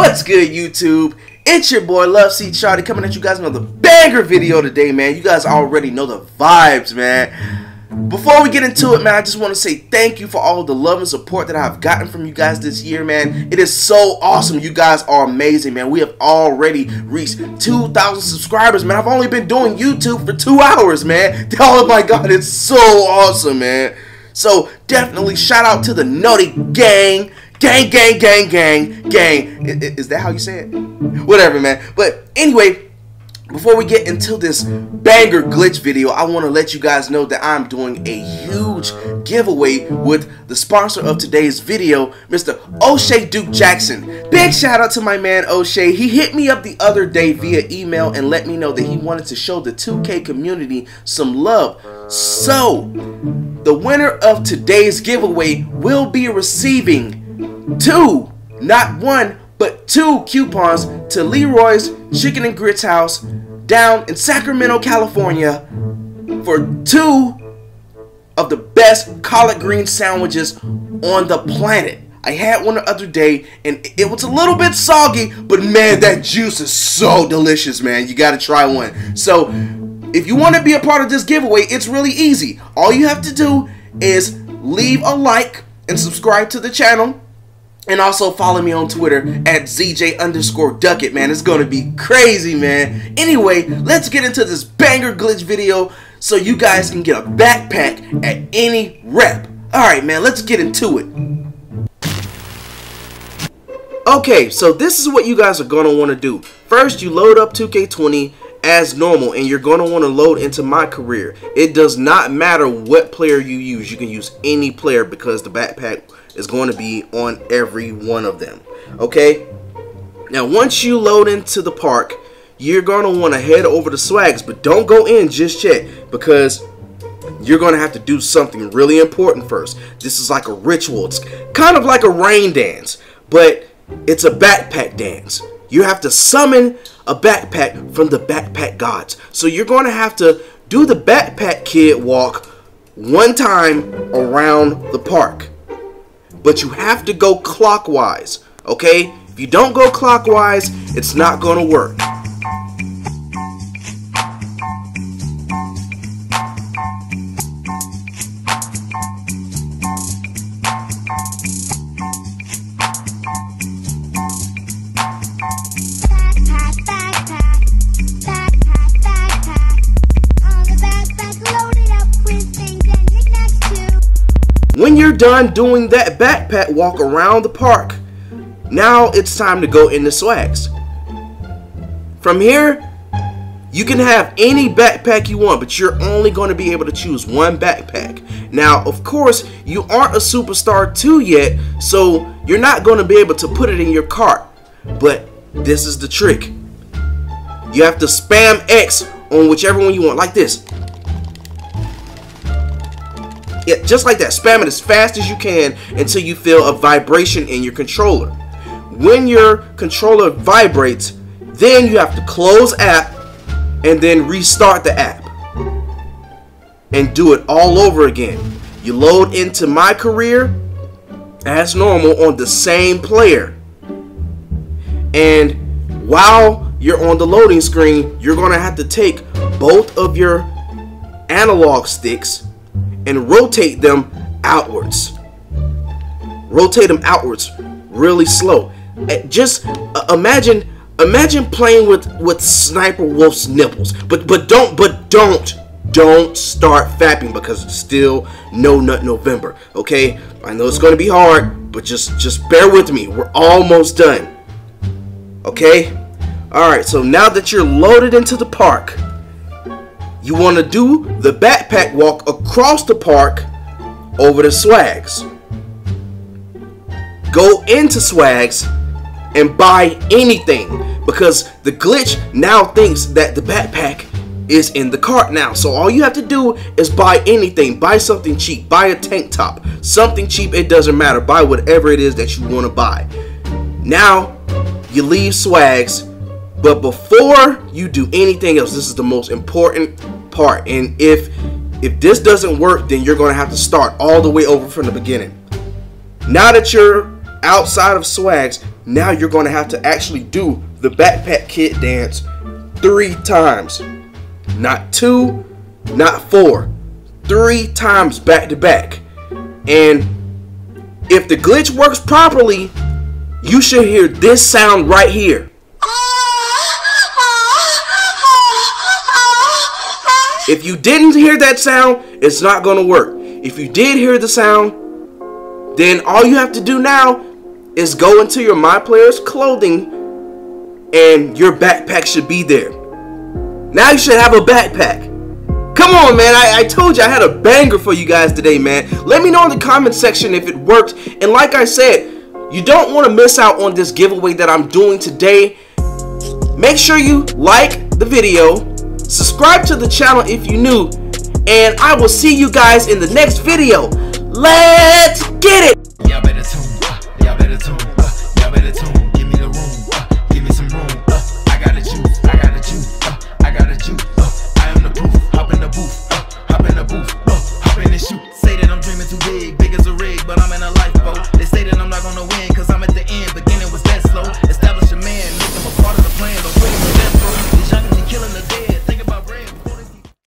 What's good, YouTube? It's your boy Luvseatshawty coming at you guys with another banger video today, man. You guys already know the vibes, man. Before we get into it, man, I just want to say thank you for all the love and support that I've gotten from you guys this year, man. It is so awesome. You guys are amazing, man. We have already reached 2,000 subscribers, man. I've only been doing YouTube for 2 hours, man. Oh my God, it's so awesome, man. So definitely shout out to the Naughty Gang. Gang, gang, gang, gang, gang. Is that how you say it? Whatever, man. But anyway, before we get into this banger glitch video, I want to let you guys know that I'm doing a huge giveaway with the sponsor of today's video, Mr. O'Shea Duke Jackson. Big shout out to my man O'Shea. He hit me up the other day via email and let me know that he wanted to show the 2K community some love. So, the winner of today's giveaway will be receiving 2, not 1, but 2 coupons to Leroy's Chicken and Grits house down in Sacramento, California for 2 of the best collard green sandwiches on the planet. I had one the other day and it was a little bit soggy, but man, that juice is so delicious, man. You gotta try one. So if you want to be a part of this giveaway, it's really easy. All you have to do is leave a like and subscribe to the channel. And also follow me on Twitter at ZJ_Duckett, man. It's going to be crazy, man. Anyway, let's get into this banger glitch video so you guys can get a backpack at any rep. Alright, man, let's get into it. Okay, so this is what you guys are going to want to do. First, you load up 2K20 as normal, and you're going to want to load into my career. It does not matter what player you use. You can use any player because the backpack is going to be on every one of them. Okay, now once you load into the park, you're going to want to head over to Swags, but don't go in just yet because you're going to have to do something really important first. This is like a ritual. It's kind of like a rain dance, but it's a backpack dance. You have to summon a backpack from the backpack gods. So you're going to have to do the backpack kid walk one time around the park. But you have to go clockwise, okay? If you don't go clockwise, it's not gonna work. When you're done doing that backpack walk around the park, now it's time to go into Swags. From here, you can have any backpack you want, but you're only going to be able to choose one backpack. Now, of course, you aren't a Superstar 2 yet, so you're not going to be able to put it in your cart. But this is the trick. You have to spam X on whichever one you want, like this. Yeah, just like that. Spam it as fast as you can until you feel a vibration in your controller. When your controller vibrates, then you have to close app and then restart the app. And do it all over again. You load into My Career as normal on the same player. And while you're on the loading screen, you're going to have to take both of your analog sticks and rotate them outwards. Rotate them outwards really slow. Just imagine playing with Sniper Wolf's nipples. But don't start fapping because it's still No Nut November. Okay, I know it's gonna be hard, but just bear with me. We're almost done. Okay, all right. So now that you're loaded into the park, you want to do the backpack walk across the park over to Swags. Go into Swags and buy anything because the glitch now thinks that the backpack is in the cart now. So all you have to do is buy anything. Buy something cheap. Buy a tank top. Something cheap, it doesn't matter. Buy whatever it is that you want to buy. Now you leave Swags. But before you do anything else, this is the most important part. And if this doesn't work, then you're going to have to start all the way over from the beginning. Now that you're outside of swags, now you're going to have to actually do the backpack kid dance 3 times. Not 2, not 4. 3 times back to back. And if the glitch works properly, you should hear this sound right here. If you didn't hear that sound, it's not going to work. If you did hear the sound, then all you have to do now is go into your My Player's clothing and your backpack should be there. Now you should have a backpack. Come on, man. I told you I had a banger for you guys today, man. Let me know in the comment section if it worked. And like I said, you don't want to miss out on this giveaway that I'm doing today. Make sure you like the video, subscribe to the channel if you're new, and I will see you guys in the next video. Let's get it!